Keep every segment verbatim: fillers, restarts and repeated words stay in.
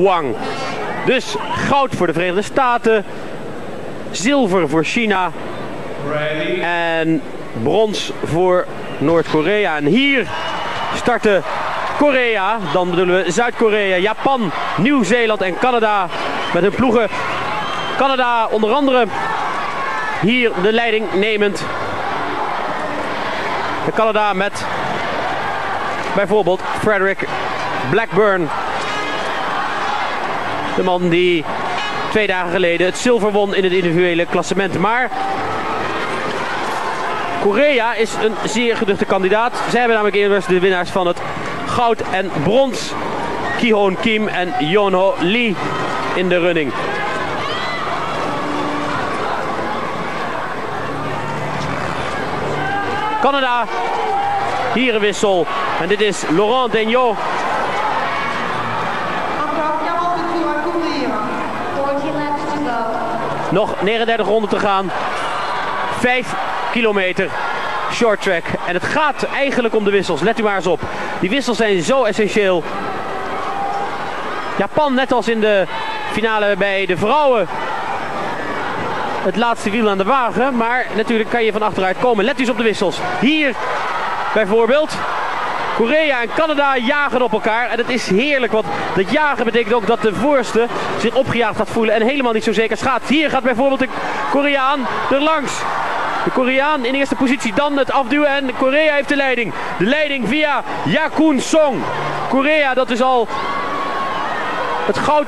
Wang. Dus goud voor de Verenigde Staten, zilver voor China en brons voor Noord-Korea. En hier starten Korea, dan bedoelen we Zuid-Korea, Japan, Nieuw-Zeeland en Canada met hun ploegen. Canada onder andere hier de leiding nemend. De Canada met bijvoorbeeld Frédéric Blackburn. De man die twee dagen geleden het zilver won in het individuele klassement. Maar Korea is een zeer geduchte kandidaat. Zij hebben namelijk eerder de winnaars van het goud en brons. Ki-Hoon Kim en Joon-Ho Lee in de running. Canada, hier een wissel. En dit is Laurent Daignault. Nog negenendertig ronden te gaan, vijf kilometer short track. En het gaat eigenlijk om de wissels, let u maar eens op. Die wissels zijn zo essentieel. Japan, net als in de finale bij de vrouwen, het laatste wiel aan de wagen. Maar natuurlijk kan je van achteruit komen. Let u eens op de wissels. Hier bijvoorbeeld, Korea en Canada jagen op elkaar. En dat is heerlijk, want dat jagen betekent ook dat de voorste zich opgejaagd gaat voelen en helemaal niet zo zeker schaatst. Hier gaat bijvoorbeeld de Koreaan erlangs. De Koreaan in eerste positie, dan het afduwen en Korea heeft de leiding. De leiding via Jae-Kun Song. Korea, dat is al het goud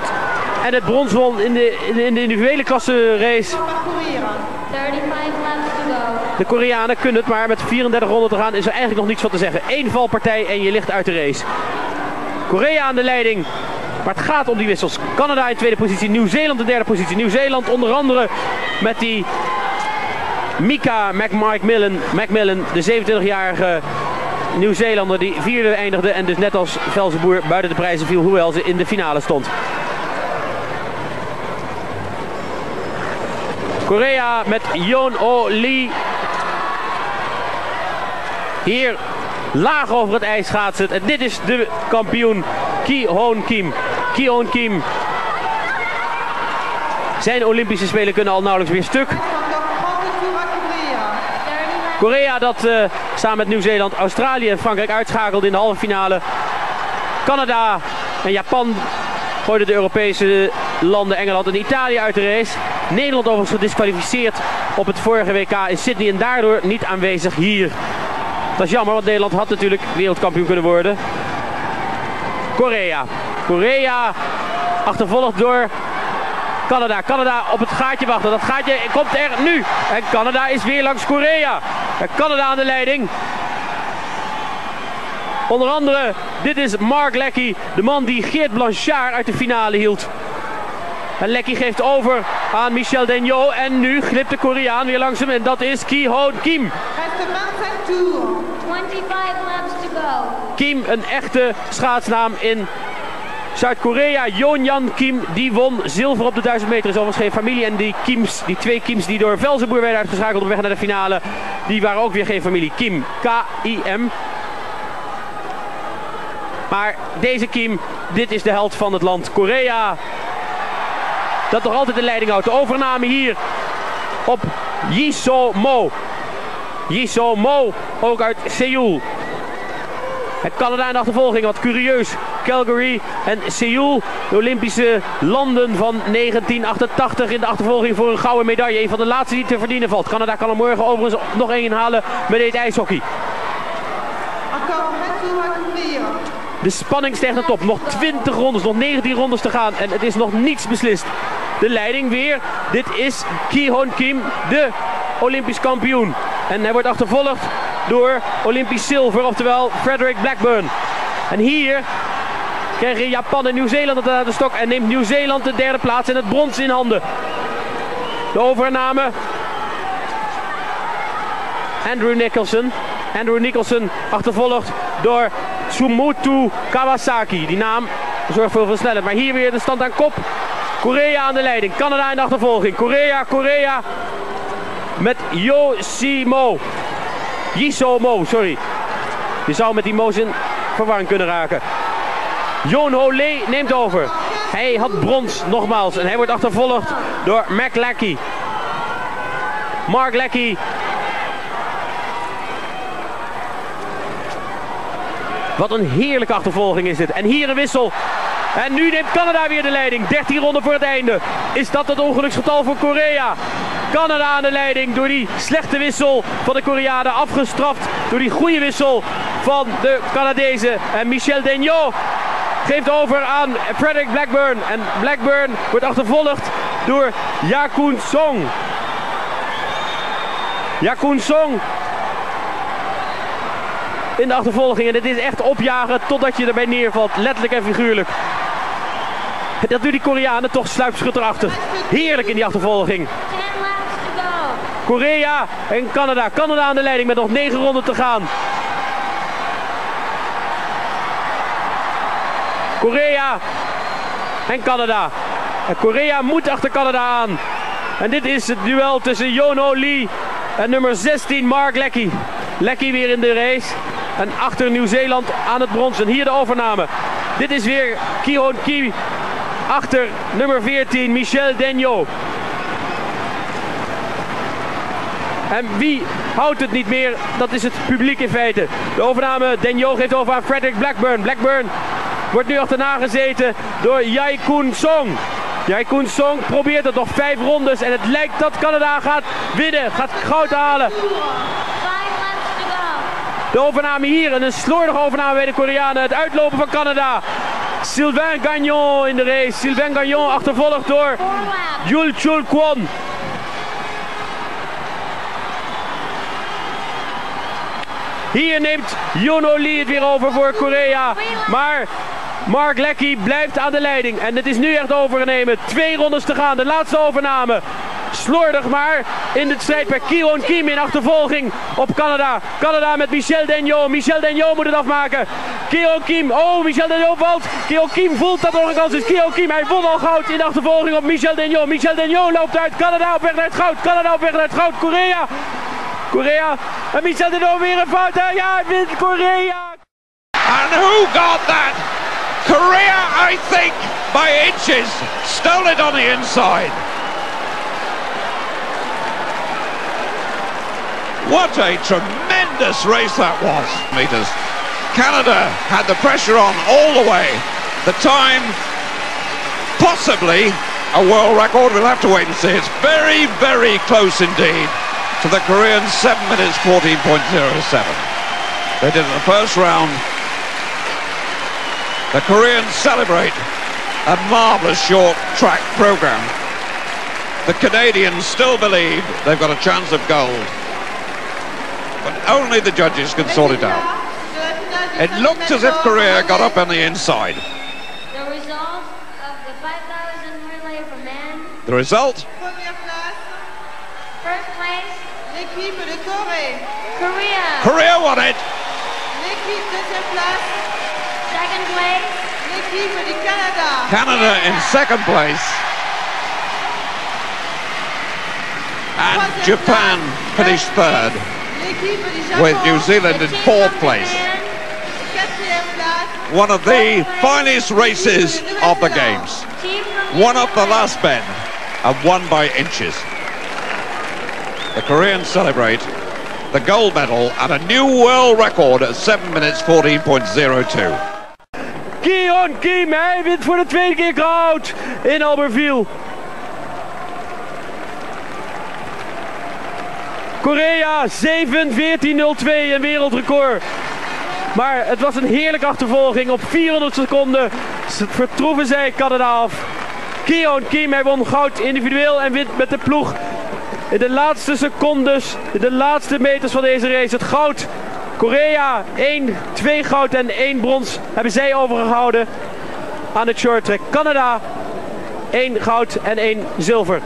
en het brons won in de, in de individuele klasse race. De Koreanen kunnen het, maar met vierendertig ronden te gaan is er eigenlijk nog niets van te zeggen. Eén valpartij en je ligt uit de race. Korea aan de leiding, maar het gaat om die wissels. Canada in tweede positie, Nieuw-Zeeland in derde positie. Nieuw-Zeeland onder andere met die Mika McMillen, McMillen de zevenentwintigjarige Nieuw-Zeelander die vierde eindigde en dus net als Velzenboer buiten de prijzen viel, hoewel ze in de finale stond. Korea met Joon-Ho Lee. Hier laag over het ijs gaat het. En dit is de kampioen Ki-Hoon Kim. Ki-Hoon Kim. Zijn Olympische Spelen kunnen al nauwelijks weer stuk. Korea dat uh, samen met Nieuw-Zeeland, Australië en Frankrijk uitschakelt in de halve finale. Canada en Japan gooiden de Europese landen Engeland en Italië uit de race. Nederland overigens gediskwalificeerd op het vorige W K in Sydney en daardoor niet aanwezig hier. Dat is jammer, want Nederland had natuurlijk wereldkampioen kunnen worden. Korea. Korea achtervolgd door Canada. Canada op het gaatje wachten. Dat gaatje komt er nu. En Canada is weer langs Korea. En Canada aan de leiding. Onder andere, dit is Mark Lackie, de man die Geert Blanchard uit de finale hield. En Lackie geeft over aan Michel Daignault. En nu glipt de Koreaan weer langs hem. En dat is Ki-Hoon Kim. Kim, een echte schaatsnaam in Zuid-Korea. Yeonjan Kim, die won zilver op de duizend meter. Is overigens geen familie. En die Kims, die twee Kims die door Velzenboer werden uitgeschakeld op weg naar de finale, die waren ook weer geen familie. Kim, K I M. Maar deze Kim, dit is de held van het land Korea. Dat nog altijd de leiding houdt. De overname hier op Jee-Soo Mo. Jee-Soo Mo, ook uit Seoul. En Canada in de achtervolging, wat curieus. Calgary en Seoul, de Olympische landen van negentien achtentachtig in de achtervolging voor een gouden medaille. Een van de laatste die te verdienen valt. Canada kan er morgen overigens nog één halen met dit ijshockey. De spanning stijgt naar top. Nog twintig rondes, nog negentien rondes te gaan. En het is nog niets beslist. De leiding weer. Dit is Ki-Hoon Kim, de Olympisch kampioen. En hij wordt achtervolgd door Olympisch zilver, oftewel Frédéric Blackburn. En hier krijgen Japan en Nieuw-Zeeland het aan de stok. En neemt Nieuw-Zeeland de derde plaats en het brons in handen. De overname. Andrew Nicholson. Andrew Nicholson achtervolgd door Tsutomu Kawasaki. Die naam zorgt voor veel snelheid. Maar hier weer de stand aan kop. Korea aan de leiding. Canada in de achtervolging. Korea, Korea. Met Jee-Soo Mo. Jee-Soo Mo, sorry. Je zou met die Mo's in verwarring kunnen raken. Joon-Ho Lee neemt over. Hij had brons, nogmaals. En hij wordt achtervolgd door Mark Lackie. Mark Lackie. Wat een heerlijke achtervolging is dit. En hier een wissel. En nu neemt Canada weer de leiding. dertien ronden voor het einde. Is dat het ongeluksgetal voor Korea? Canada aan de leiding door die slechte wissel van de Koreanen. Afgestraft door die goede wissel van de Canadezen. En Michel Daignault geeft over aan Frédéric Blackburn. En Blackburn wordt achtervolgd door Jae-Kun Song. Jae-Kun Song in de achtervolging. En dit is echt opjagen totdat je erbij neervalt. Letterlijk en figuurlijk. Dat doen die Koreanen toch sluipschutterachtig. Heerlijk in die achtervolging. Korea en Canada. Canada aan de leiding met nog negen ronden te gaan. Korea en Canada. En Korea moet achter Canada aan. En dit is het duel tussen Joon-Ho Lee en nummer zestien Mark Lackie. Lackie weer in de race. En achter Nieuw-Zeeland aan het brons. En hier de overname. Dit is weer Ki-Hoon Kim achter nummer veertien Michel Daignault. En wie houdt het niet meer? Dat is het publiek in feite. De overname, Daignault geeft over aan Frédéric Blackburn. Blackburn wordt nu achterna gezeten door Jae-Kun Song. Jae-Kun Song probeert het nog vijf rondes. En het lijkt dat Canada gaat winnen. Gaat goud halen. De overname hier en een slordige overname bij de Koreanen. Het uitlopen van Canada. Sylvain Gagnon in de race. Sylvain Gagnon achtervolgd door Yul Chul Kwon. Hier neemt Joon-Ho Lee het weer over voor Korea. Maar Mark Lackie blijft aan de leiding. En het is nu echt overnemen. Twee rondes te gaan. De laatste overname. Slordig maar in de strijd bij Ki-Hoon Kim in achtervolging op Canada. Canada met Michel Daignault. Michel Daignault moet het afmaken. Ki-Hoon Kim. Oh, Michel Daignault valt. Ki-Hoon Kim voelt dat nog een kans is. Ki-Hoon Kim, hij won al goud in de achtervolging op Michel Daignault. Michel Daignault loopt uit. Canada op weg naar het goud. Canada op weg naar het goud. Korea. Korea. En Michel Daignault weer een fout. Hè? Ja, hij wint Korea. And who got that? Korea, I think, by inches. Stole it on the inside. What a tremendous race that was. Meters. Canada had the pressure on all the way. The time, possibly a world record. We'll have to wait and see. It's very, very close indeed to the Koreans' seven minutes fourteen point zero seven. They did it in the first round. The Koreans celebrate a marvelous short track program. The Canadians still believe they've got a chance of gold. But only the judges can sort it out. It looked as if Korea got up on the inside. The result of the five thousand relay for men. The result? First place. L'équipe de Corée. Korea. Korea won it. L'équipe de place. Second place. L'équipe de Canada. Canada in second place. And Japan finished third. With New Zealand in fourth place. One of the finest races of the games. One up the last bend and won by inches. The Koreans celebrate the gold medal and a new world record at seven minutes fourteen point zero two. Ki-Hoon Kim, hij wint voor de tweede keer goud in Albertville. Korea zeven veertien nul twee, een wereldrecord. Maar het was een heerlijke achtervolging. Op vierhonderd seconden vertroeven zij Canada af. Ki-Hoon Kim, hij won goud individueel en wint met de ploeg in de laatste secondes, in de laatste meters van deze race. Het goud. Korea, één, twee goud en één brons hebben zij overgehouden aan het short track. Canada, één goud en één zilver.